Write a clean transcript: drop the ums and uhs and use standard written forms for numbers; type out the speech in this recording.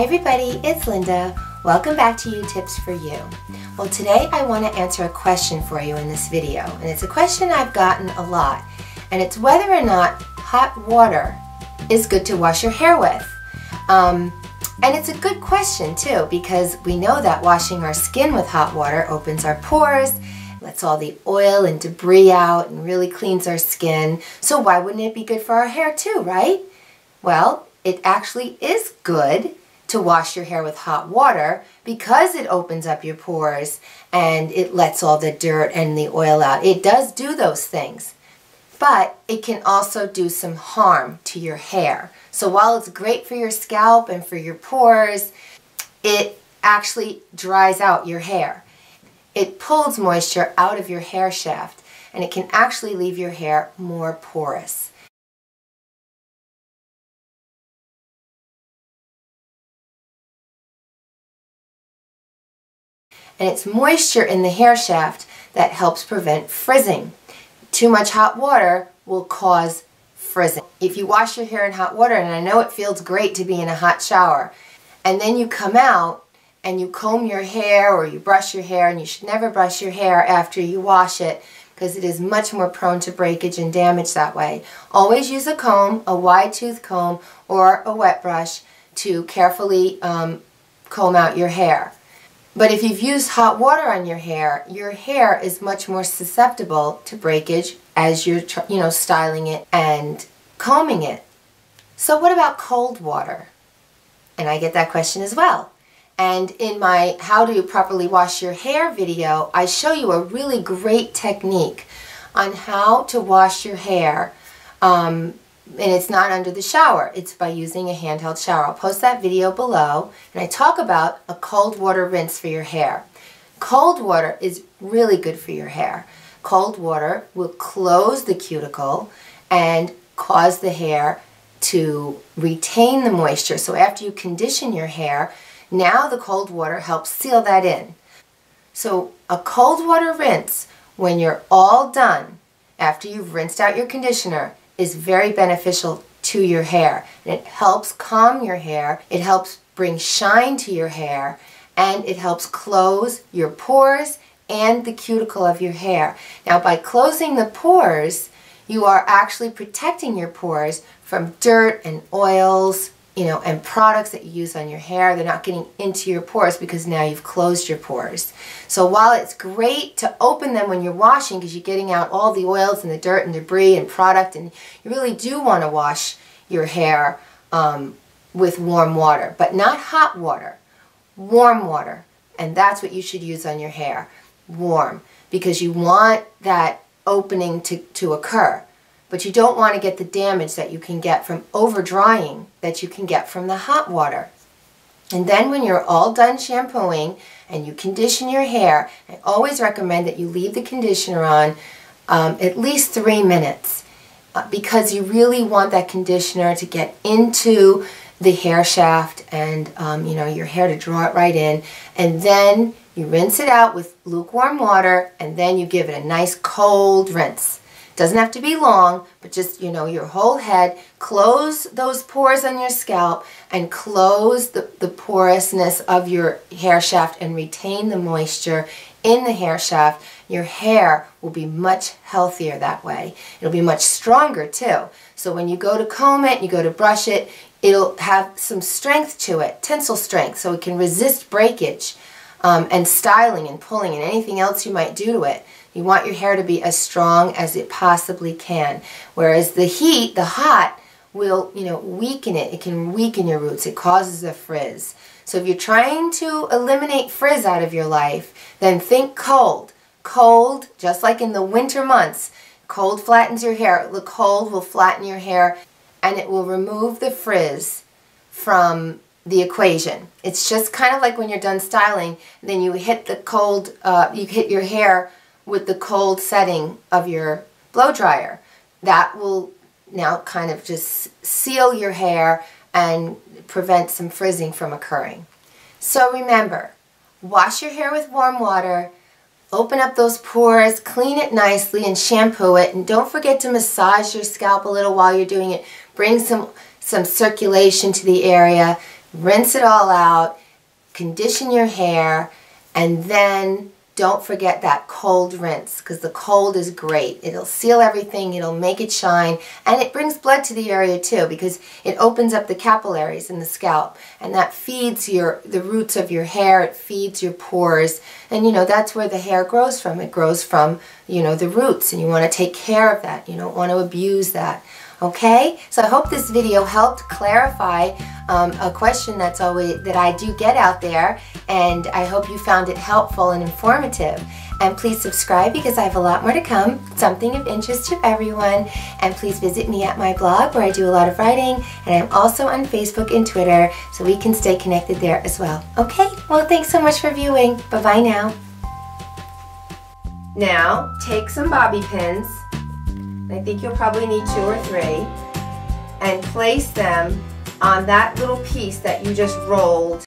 Hi everybody, it's Linda. Welcome back to YouTips4U. Well, today I want to answer a question for you in this video, and it's a question I've gotten a lot, and it's whether or not hot water is good to wash your hair with. And it's a good question too, because we know that washing our skin with hot water opens our pores, lets all the oil and debris out, and really cleans our skin. So why wouldn't it be good for our hair too, right? Well, it actually is good to wash your hair with hot water because it opens up your pores and it lets all the dirt and the oil out. It does do those things, but it can also do some harm to your hair. So while it's great for your scalp and for your pores, it actually dries out your hair. It pulls moisture out of your hair shaft and it can actually leave your hair more porous. And it's moisture in the hair shaft that helps prevent frizzing. Too much hot water will cause frizzing. If you wash your hair in hot water, and I know it feels great to be in a hot shower, and then you come out and you comb your hair or you brush your hair, and you should never brush your hair after you wash it because it is much more prone to breakage and damage that way. Always use a comb, a wide tooth comb, or a wet brush to carefully comb out your hair. But if you've used hot water on your hair is much more susceptible to breakage as you're styling it and combing it. So what about cold water? And I get that question as well. And in my How to Properly Wash Your Hair video, I show you a really great technique on how to wash your hair. And it's not under the shower, it's by using a handheld shower. I'll post that video below, and I talk about a cold water rinse for your hair. Cold water is really good for your hair. Cold water will close the cuticle and cause the hair to retain the moisture. So after you condition your hair, now the cold water helps seal that in. So a cold water rinse, when you're all done, after you've rinsed out your conditioner, is very beneficial to your hair. And it helps calm your hair, it helps bring shine to your hair, and it helps close your pores and the cuticle of your hair. Now, by closing the pores, you are actually protecting your pores from dirt and oils, and products that you use on your hair. They're not getting into your pores because now you've closed your pores. So while it's great to open them when you're washing because you're getting out all the oils and the dirt and debris and product, and you really do want to wash your hair with warm water, but not hot water, warm water. And that's what you should use on your hair, warm, because you want that opening to occur. But you don't want to get the damage that you can get from over-drying that you can get from the hot water. And then when you're all done shampooing and you condition your hair, I always recommend that you leave the conditioner on at least 3 minutes because you really want that conditioner to get into the hair shaft and your hair to draw it right in. And then you rinse it out with lukewarm water, and then you give it a nice cold rinse. Doesn't have to be long, but just, your whole head. Close those pores on your scalp and close the porousness of your hair shaft and retain the moisture in the hair shaft. Your hair will be much healthier that way. It'll be much stronger too. So when you go to comb it, you go to brush it, it'll have some strength to it, tensile strength, so it can resist breakage and styling and pulling and anything else you might do to it. You want your hair to be as strong as it possibly can, whereas the heat, the hot, will weaken it. It can weaken your roots. It causes a frizz. So if you're trying to eliminate frizz out of your life, then think cold. Cold, just like in the winter months, cold flattens your hair. The cold will flatten your hair, and it will remove the frizz from the equation. It's just kind of like when you're done styling, then you hit the cold, you hit your hair with the cold setting of your blow dryer. That will now kind of just seal your hair and prevent some frizzing from occurring. So remember, wash your hair with warm water, open up those pores, clean it nicely and shampoo it, and don't forget to massage your scalp a little while you're doing it. Bring some circulation to the area. rinse it all out, condition your hair, and then don't forget that cold rinse, because the cold is great. It'll seal everything, it'll make it shine, and it brings blood to the area too, because it opens up the capillaries in the scalp, and that feeds the roots of your hair, it feeds your pores, and you know, that's where the hair grows from. It grows from, you know, the roots, and you want to take care of that. You don't want to abuse that. Okay, so I hope this video helped clarify a question that I do get out there, and I hope you found it helpful and informative. And please subscribe, because I have a lot more to come, something of interest to everyone. And please visit me at my blog, where I do a lot of writing, and I'm also on Facebook and Twitter, so we can stay connected there as well. Okay, well, thanks so much for viewing. Bye-bye now. Now, take some bobby pins. I think you'll probably need 2 or 3, and place them on that little piece that you just rolled.